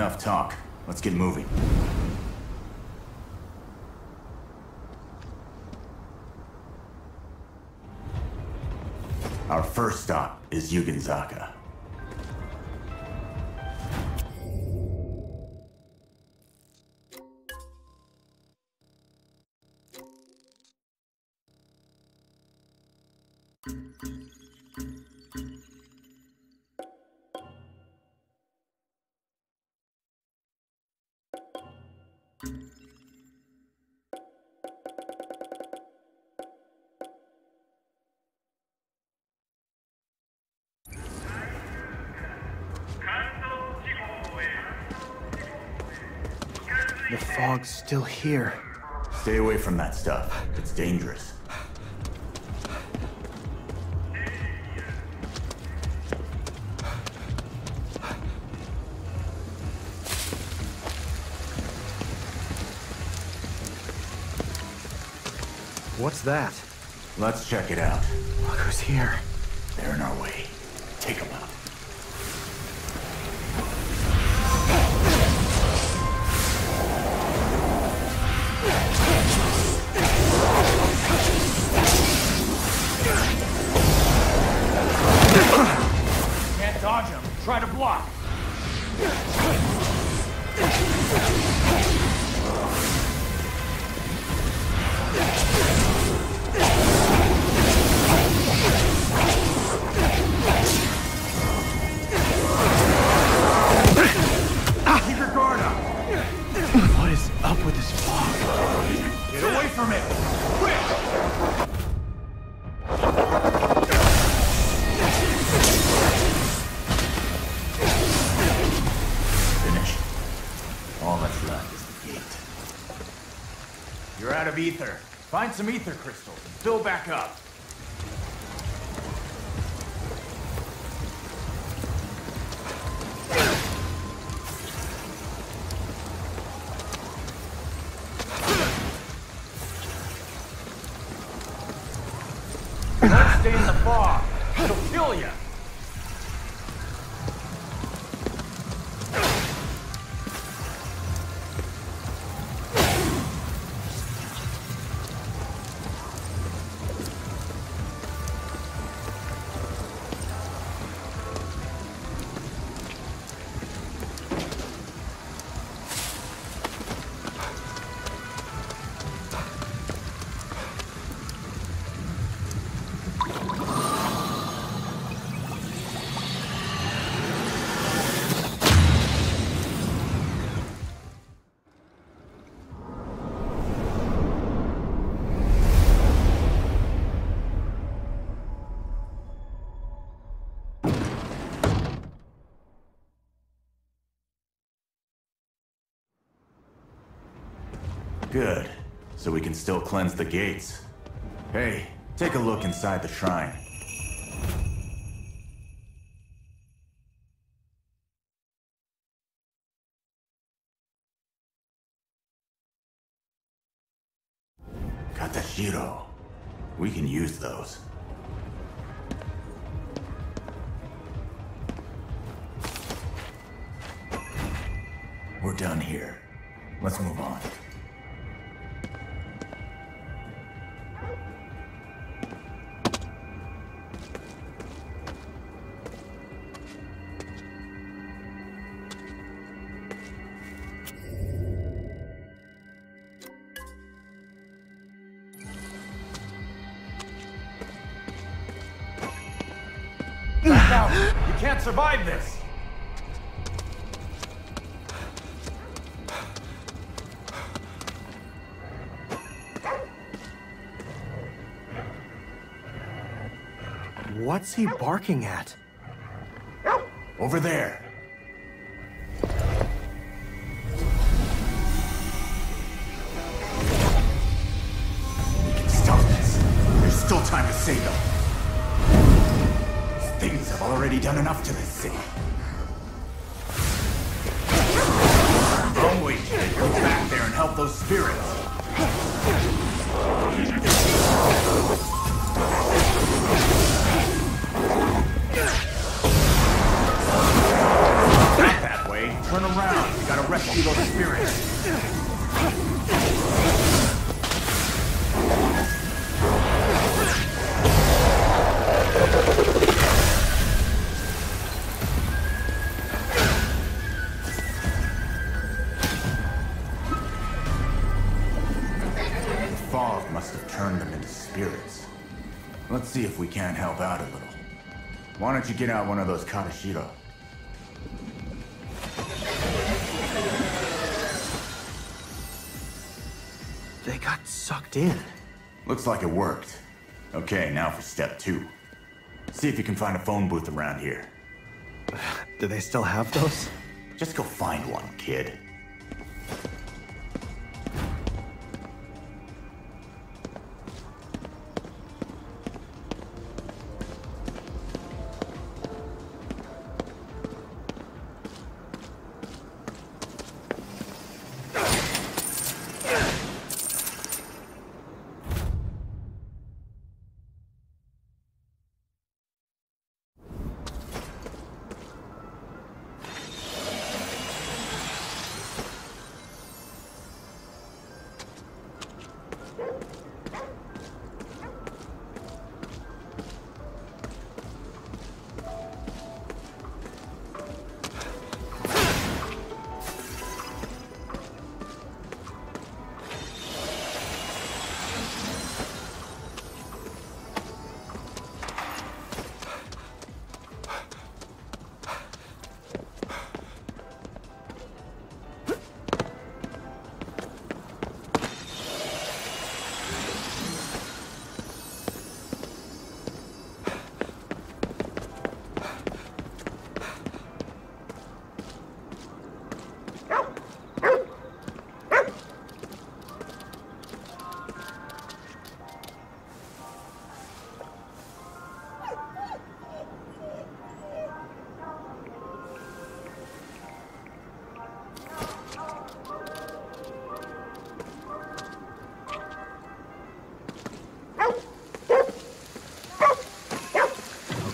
Enough talk. Let's get moving. Our first stop is Yugenzaka. The fog's still here. Stay away from that stuff. It's dangerous. What's that? Let's check it out. Look who's here. They're in our way. Take them out. Try to block. Keep your guard up. What is up with this fog? Get away from it. Quick! Of ether. Find some ether crystals and fill back up. Don't stay in the fog. It'll kill you. Good. So we can still cleanse the gates. Hey, take a look inside the shrine. Katashiro. We can use those. We're done here. Let's move on. You can't survive this! What's he barking at? Over there! We can stop this. There's still time to save them. Things have already done enough to this city. Don't wait. Go back there and help those spirits. Not that way. Turn around. We gotta rescue those spirits. Let's see if we can't help out a little. Why don't you get out one of those Katashiro? They got sucked in. Looks like it worked. Okay, now for step 2. See if you can find a phone booth around here. Do they still have those? Just go find one, kid.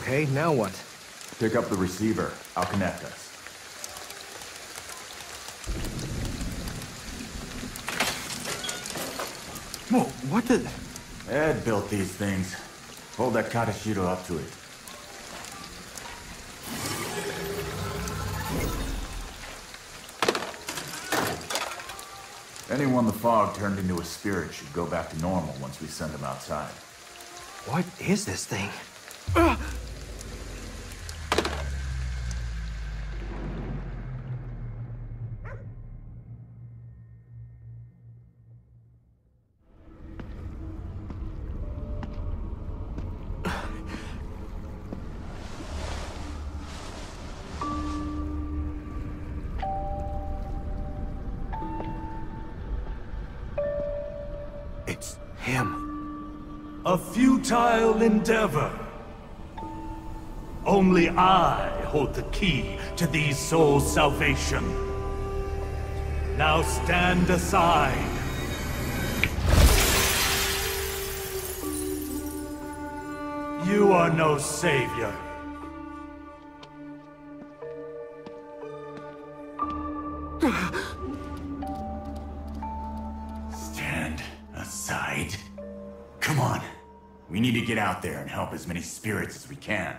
Okay, now what? Pick up the receiver. I'll connect us. Whoa, what the... Ed built these things. Hold that Katashiro up to it. Anyone the fog turned into a spirit should go back to normal once we send them outside. What is this thing? It's him. A futile endeavor. Only I hold the key to these souls' salvation. Now stand aside. You are no savior. We need to get out there and help as many spirits as we can.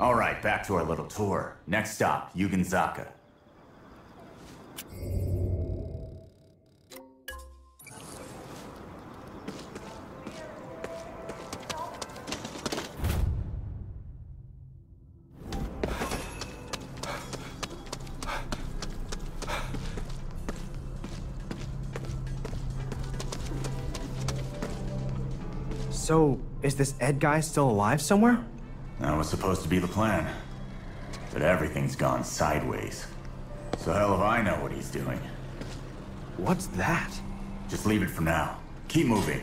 All right, back to our little tour. Next stop, Yugenzaka. So, is this Ed guy still alive somewhere? That was supposed to be the plan. But everything's gone sideways. So hell if I know what he's doing. What's that? Just leave it for now. Keep moving.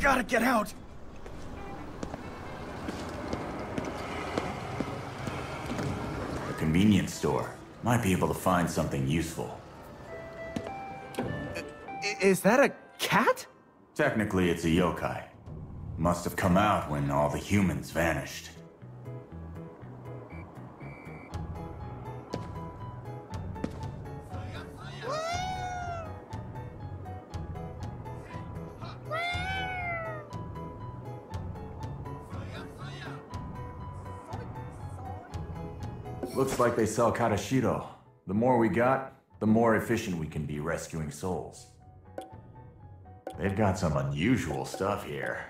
gotta get out! A convenience store. Might be able to find something useful. Is that a cat? Technically, it's a yokai. Must have come out when all the humans vanished. Looks like they sell Katashiro. The more we got, the more efficient we can be rescuing souls. They've got some unusual stuff here.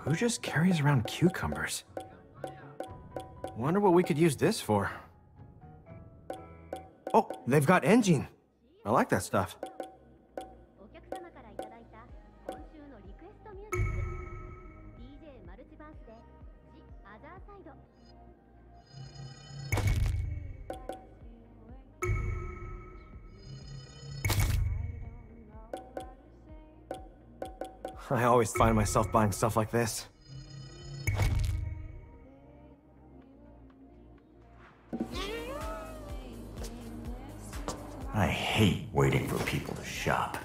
Who just carries around cucumbers? Wonder what we could use this for. Oh, they've got engine. I like that stuff. I always find myself buying stuff like this. I hate waiting for people to shop.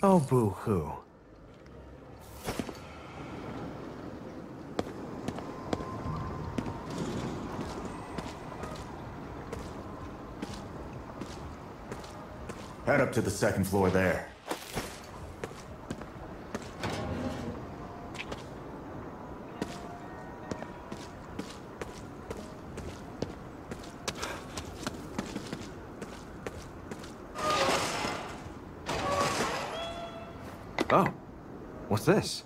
Oh, boo-hoo. Head up to the second floor there. This?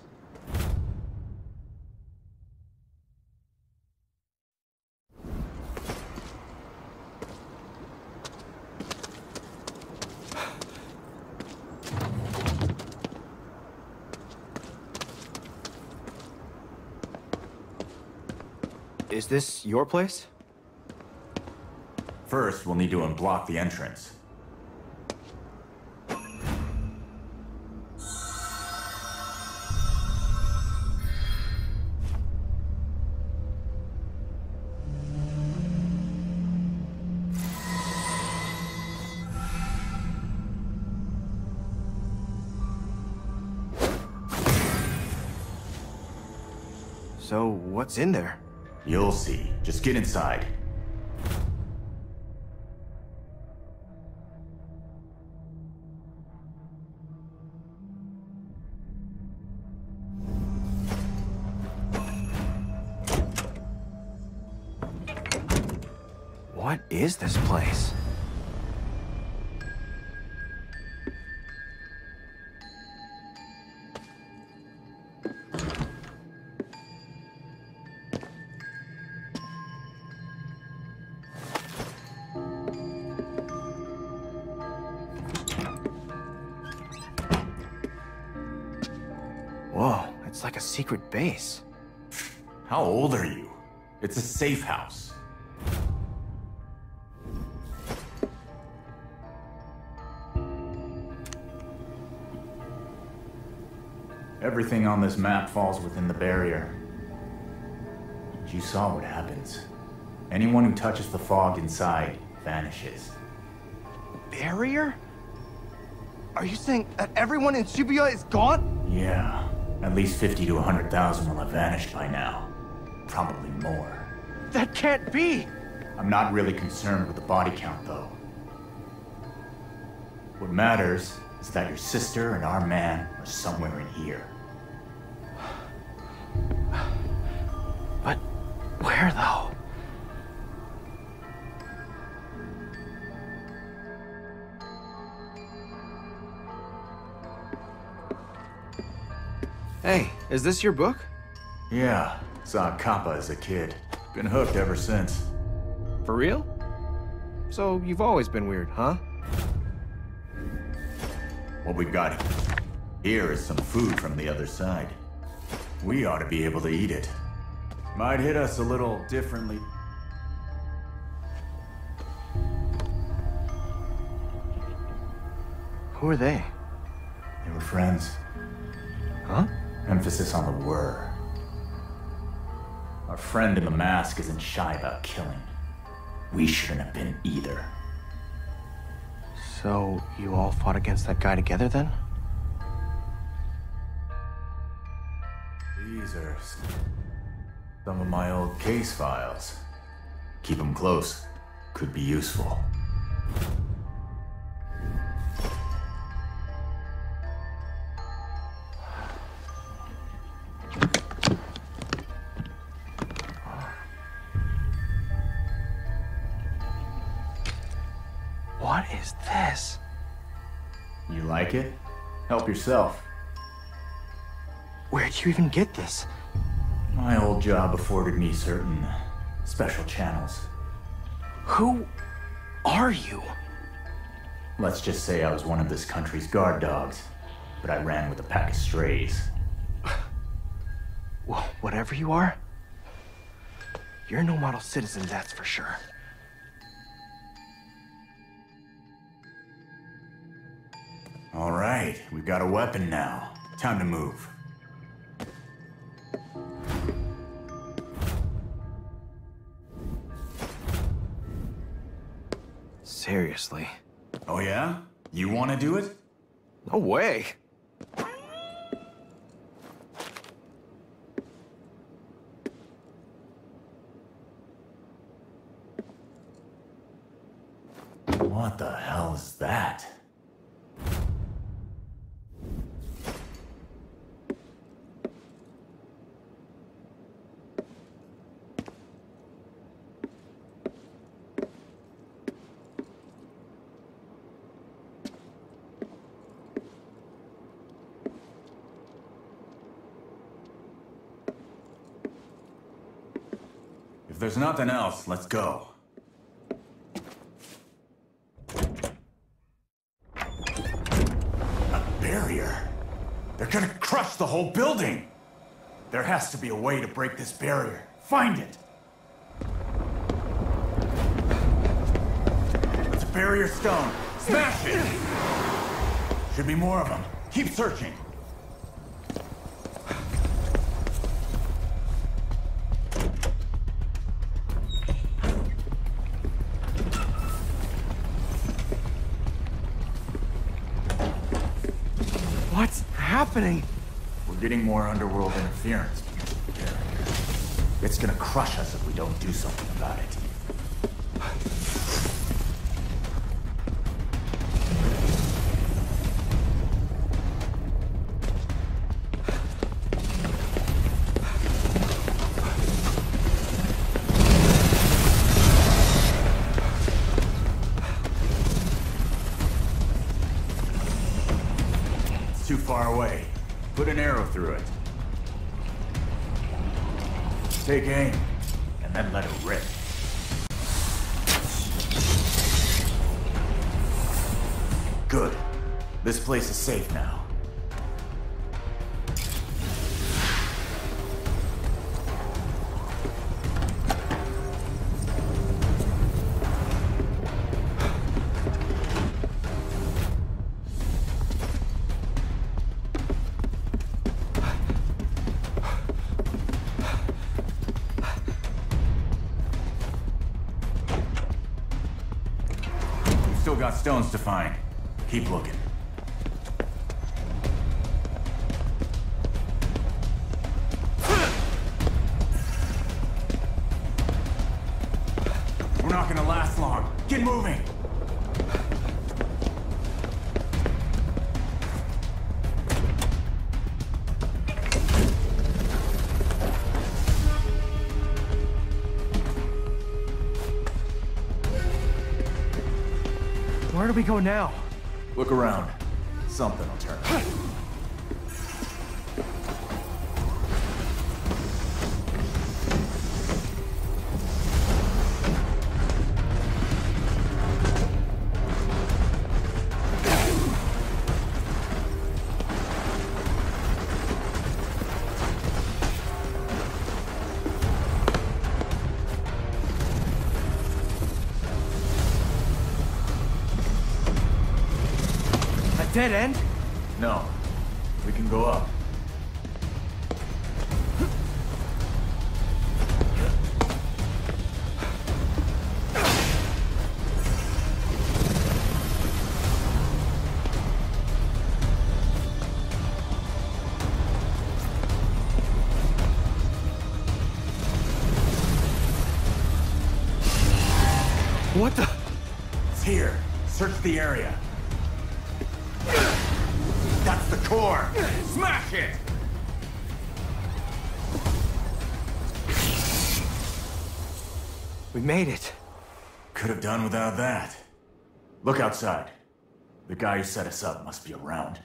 Is this your place? First, we'll need to unblock the entrance. So, what's in there? You'll see. Just get inside. What is this place? Secret base. How old are you? It's a safe house. Everything on this map falls within the barrier. You saw what happens. Anyone who touches the fog inside vanishes. Barrier? Are you saying that everyone in Shibuya is gone? Yeah. At least 50 to 100,000 will have vanished by now. Probably more. That can't be! I'm not really concerned with the body count, though. What matters is that your sister and our man are somewhere in here. But where, though? Hey, is this your book? Yeah, saw Kappa as a kid. Been hooked ever since. For real? So you've always been weird, huh? What we've got here is some food from the other side. We ought to be able to eat it. Might hit us a little differently. Who are they? They were friends. Huh? Emphasis on the word. Our friend in the mask isn't shy about killing. We shouldn't have been either. So, you all fought against that guy together then? These are some of my old case files. Keep them close. Could be useful. What is this? You like it? Help yourself. Where'd you even get this? My old job afforded me certain special channels. Who are you? Let's just say I was one of this country's guard dogs, but I ran with a pack of strays. Well, whatever you are, you're no model citizen, that's for sure. All right, we've got a weapon now. Time to move. Seriously? Oh yeah? You want to do it? No way! What the hell is that? There's nothing else, let's go. A barrier? They're gonna crush the whole building! There has to be a way to break this barrier. Find it! It's a barrier stone. Smash it! Should be more of them. Keep searching. We're getting more underworld interference. It's gonna crush us if we don't do something about it. Far away. Put an arrow through it. Take aim, and then let it rip. Good. This place is safe now. Got stones to find. Keep looking. Get moving! Where do we go now? Look around. Something will turn up. Dead end? No. We can go up. What the? It's here. Search the area. Core. Smash it! We made it. Could have done without that. Look outside. The guy who set us up must be around.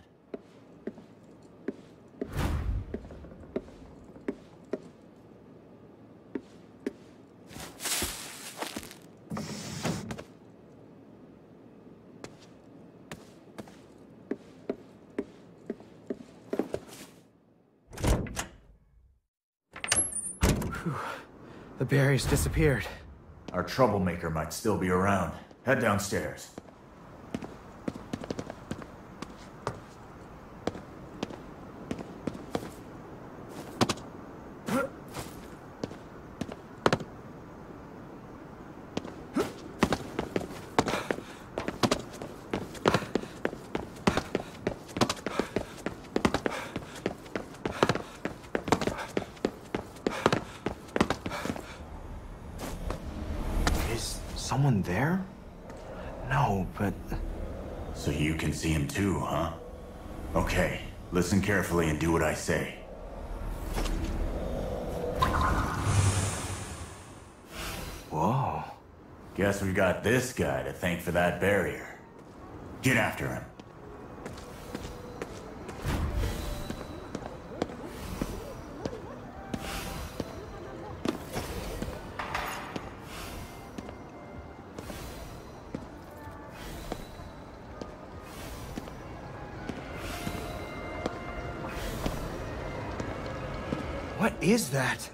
Barry's disappeared. Our troublemaker might still be around. Head downstairs. There? No, but... So you can see him too, huh? Okay, listen carefully and do what I say. Whoa. Guess we got this guy to thank for that barrier. Get after him. What is that?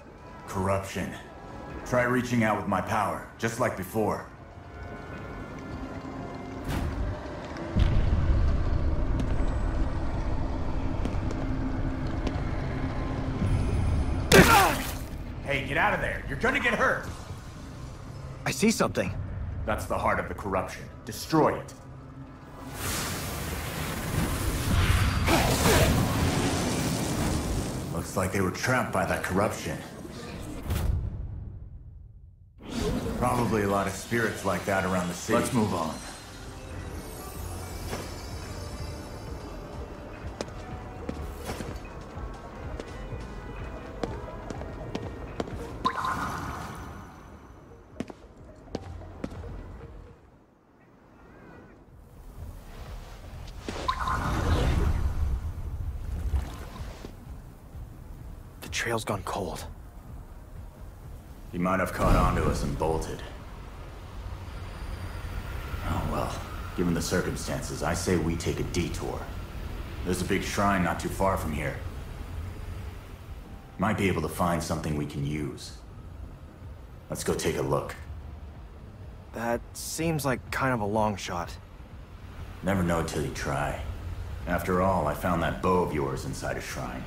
Corruption. Try reaching out with my power, just like before. Hey, get out of there. You're gonna get hurt. I see something. That's the heart of the corruption. Destroy it. Looks like they were trapped by that corruption. Probably a lot of spirits like that around the city. Let's move on. Trail's gone cold. He might have caught onto us and bolted. Oh well, given the circumstances, I say we take a detour. There's a big shrine not too far from here. Might be able to find something we can use. Let's go take a look. That seems like kind of a long shot. Never know till you try. After all, I found that bow of yours inside a shrine.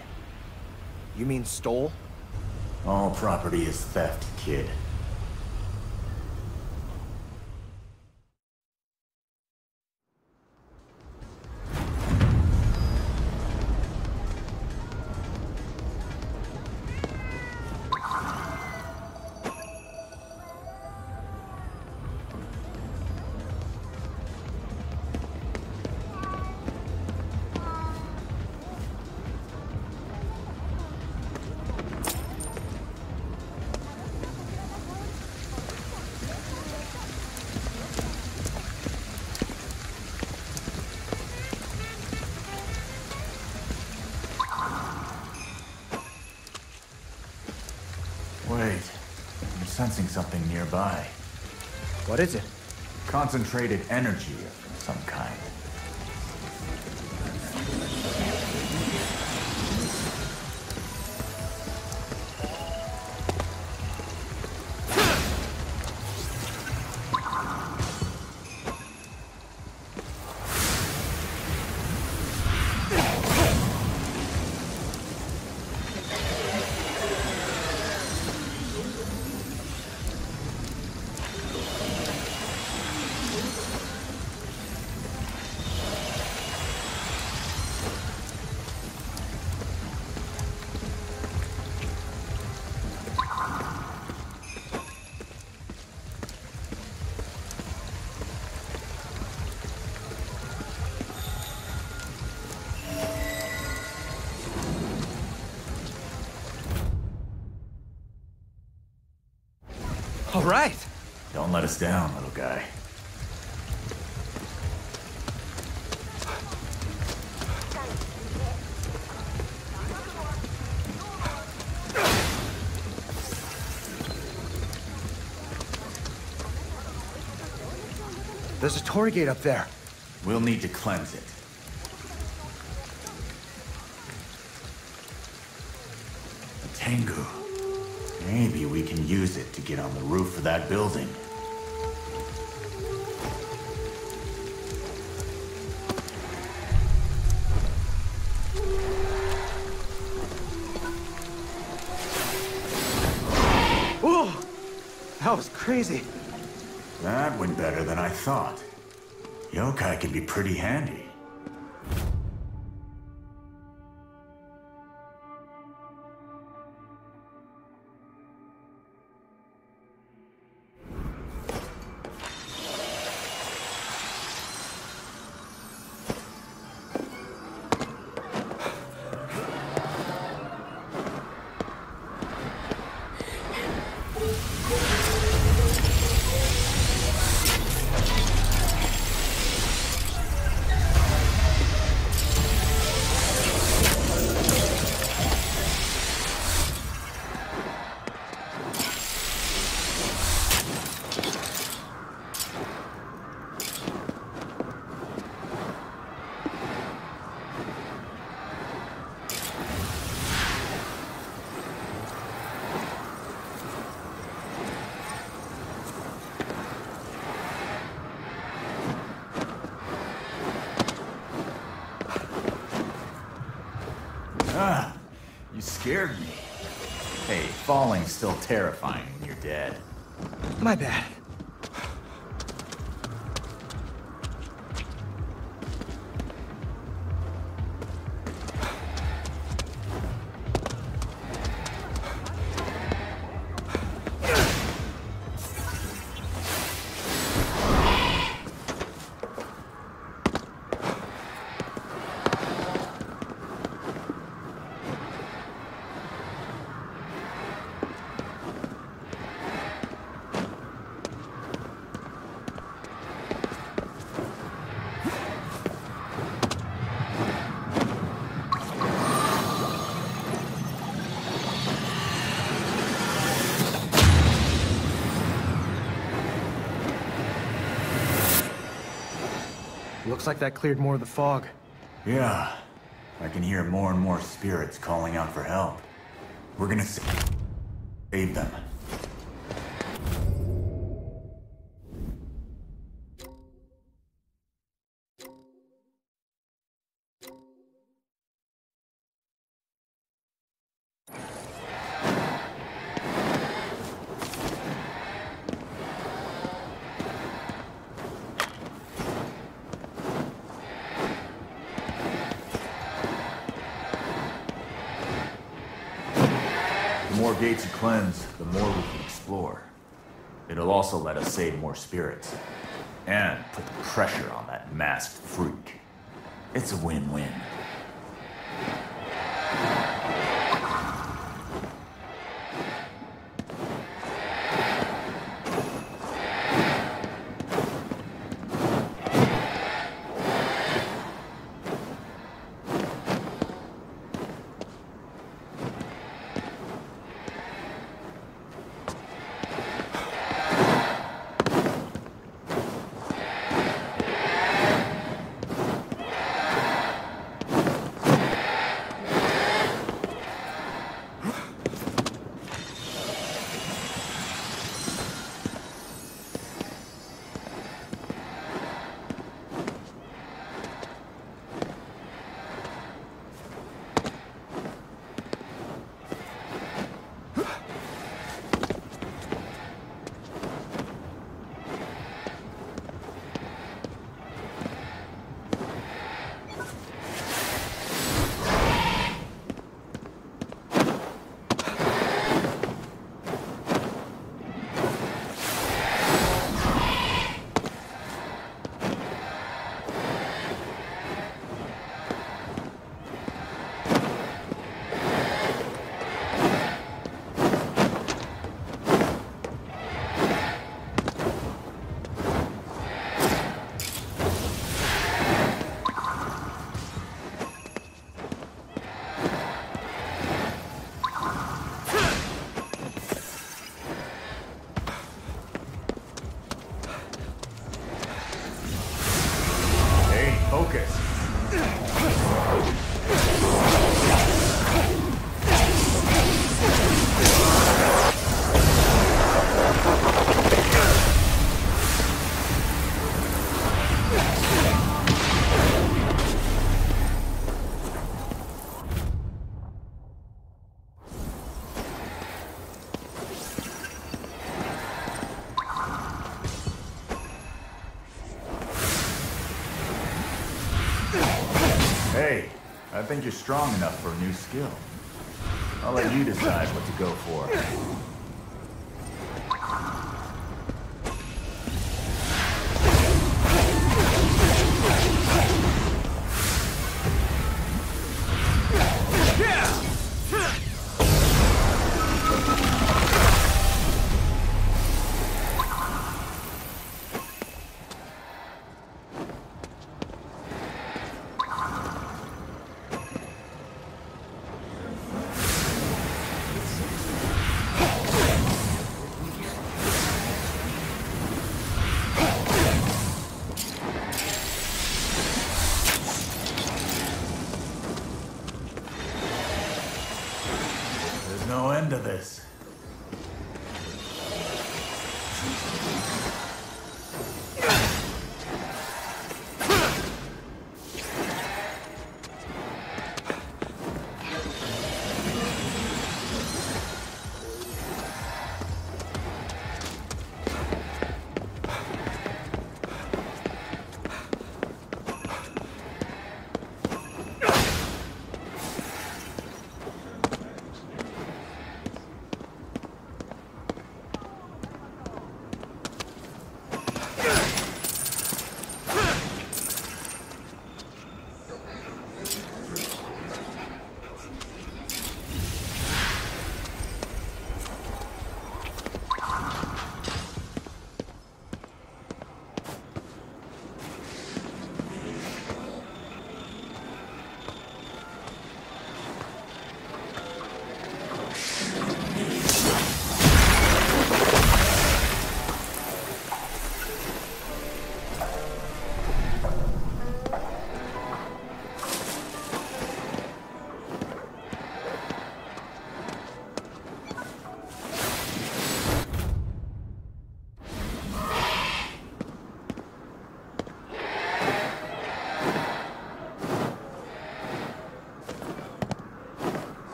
You mean stole? All property is theft, kid. afraid. I'm sensing something nearby. What is it? Concentrated energy of some kind. Right. Don't let us down, little guy. There's a torii gate up there. We'll need to cleanse it. The Tengu. Maybe we can use it to get on the roof of that building. Ooh! That was crazy. That went better than I thought. Yokai can be pretty handy. Scared me. Hey, falling's still terrifying when you're dead. My bad. Looks like that cleared more of the fog. Yeah. I can hear more and more spirits calling out for help. We're gonna save them. The more gates you cleanse, the more we can explore. It'll also let us save more spirits. And put the pressure on that masked freak. It's a win-win. I think you're strong enough for a new skill. I'll let you decide what to go for.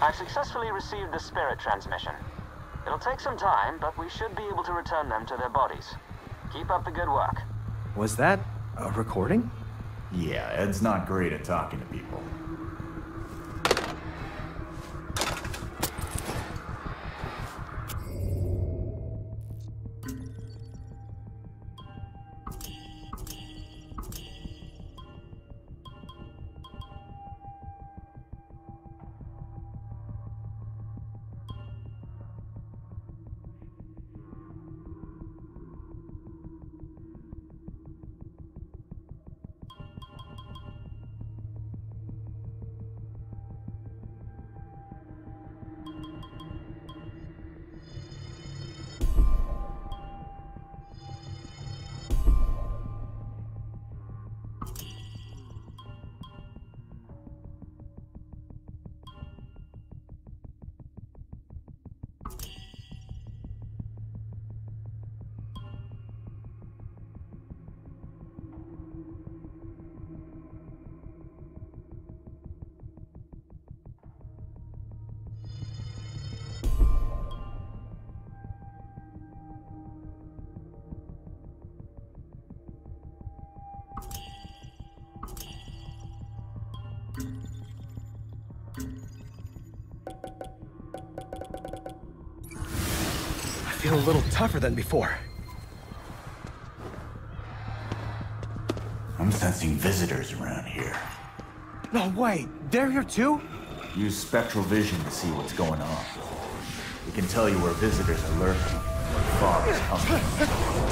I've successfully received the spirit transmission. It'll take some time, but we should be able to return them to their bodies. Keep up the good work. Was that a recording? Yeah, Ed's not great at talking to people. A little tougher than before. I'm sensing visitors around here. No way! They're here too? Use spectral vision to see what's going on. It can tell you where visitors are lurking, where the fog is coming.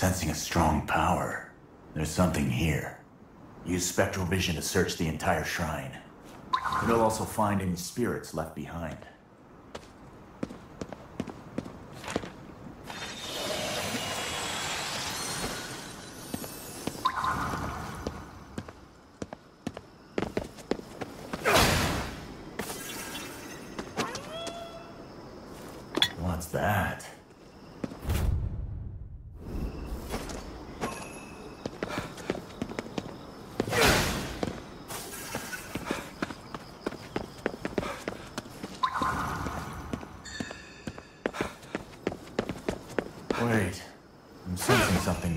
sensing a strong power. There's something here. Use spectral vision to search the entire shrine. You'll also find any spirits left behind.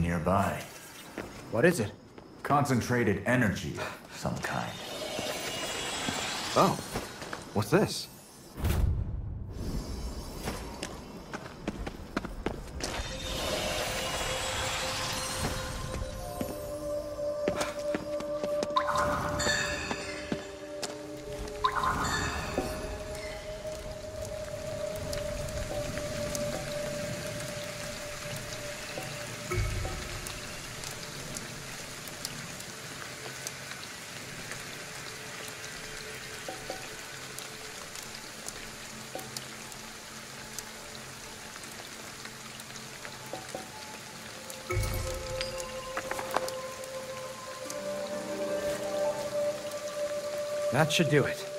Nearby. What is it? Concentrated energy of some kind. Oh, what's this? That should do it.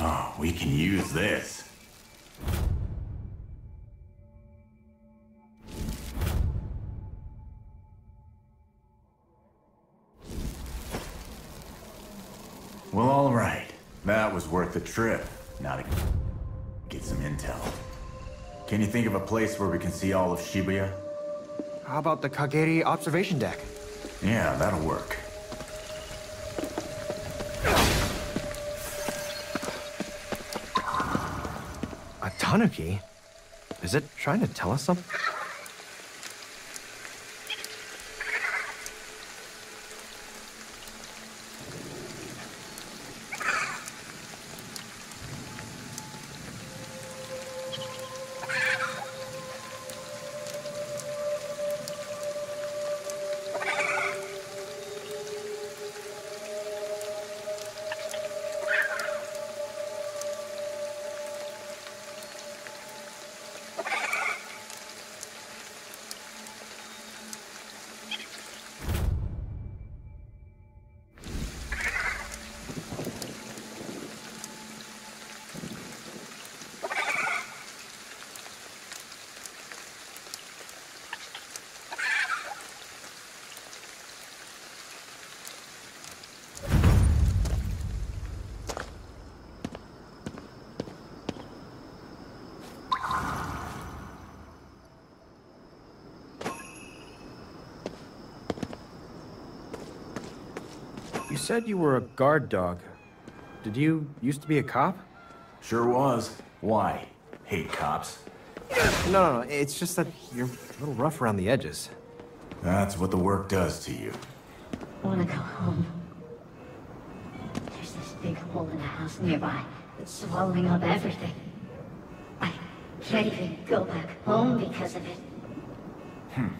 Oh, we can use this. Well, all right. That was worth the trip. Now to get some intel. Can you think of a place where we can see all of Shibuya? How about the Kageri observation deck? Yeah, that'll work. A tanuki? Is it trying to tell us something? You said you were a guard dog. Did you used to be a cop? Sure was. Why? Hate cops. No, it's just that you're a little rough around the edges. That's what the work does to you. I want to go home. There's this big hole in a house nearby that's swallowing up everything. I can't even go back home because of it.